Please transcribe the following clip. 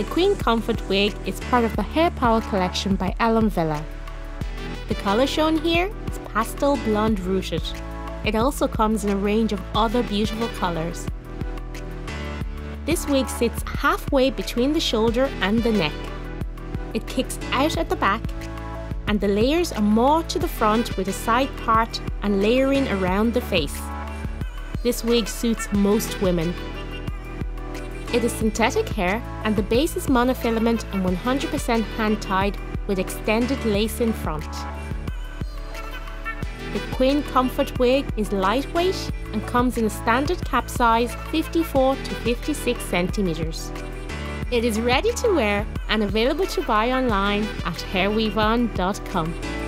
The Queen Comfort wig is part of the Hair Power Collection by Ellen Wille. The color shown here is Pastel Blonde Rooted. It also comes in a range of other beautiful colors. This wig sits halfway between the shoulder and the neck. It kicks out at the back, and the layers are more to the front with a side part and layering around the face. This wig suits most women. It is synthetic hair, and the base is monofilament and 100% hand-tied with extended lace in front. The Queen Comfort wig is lightweight and comes in a standard cap size 54 to 56 centimeters. It is ready to wear and available to buy online at HairWeavon.com.